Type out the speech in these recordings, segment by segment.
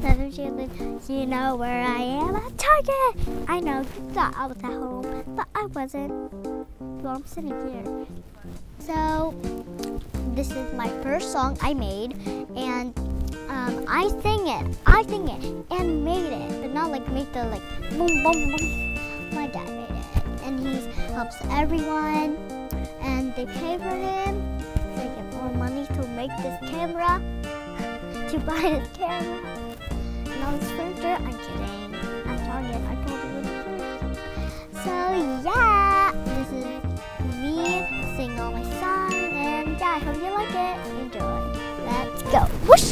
doesn't she live? You know where I am at Target. I know you thought I was at home, but I wasn't. Well, I'm sitting here. So this is my first song I made, and I sang it. I sang it and made it, but not like make the like boom boom boom. My dad made it, and he helps everyone, and they pay for him. They get more money to make this camera, to buy this camera. And all this furniture. I'm kidding. I'm Target. I told you really first. So yeah, this is me singing all my songs, and yeah, I hope you like it. Enjoy. Let's go. Whoosh.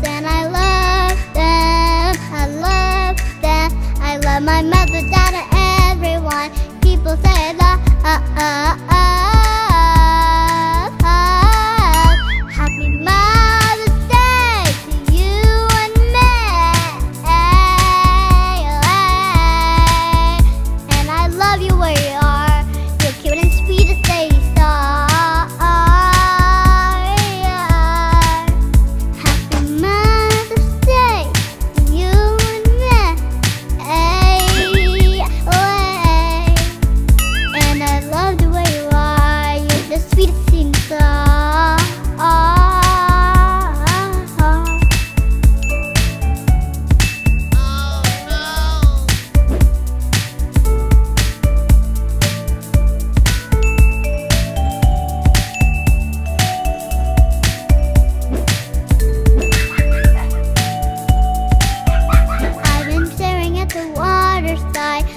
And I love them, I love them. I love my mother, dad, and everyone. People say I love, Happy Mother's Day to you and me. And I love you where you are. You're cute and sweet as they star.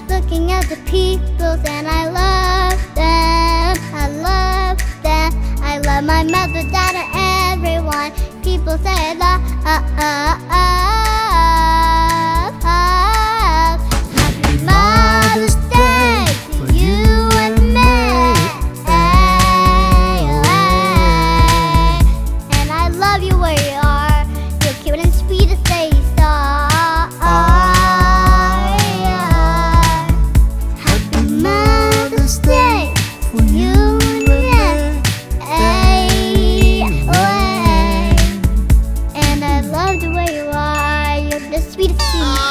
Looking at the people, and I love them, I love them. I love my mother, dad, and everyone. People say I love, Happy Mother's Day to you and me. And I love you where you are. You're cute and sweet as they star. Looking at the people, and I love them, I love them. I love my mother, dad, and everyone. People say I love, Happy Mother's Day to you and me. And I love you where you are. You're cute and sweet as they star. Sweet.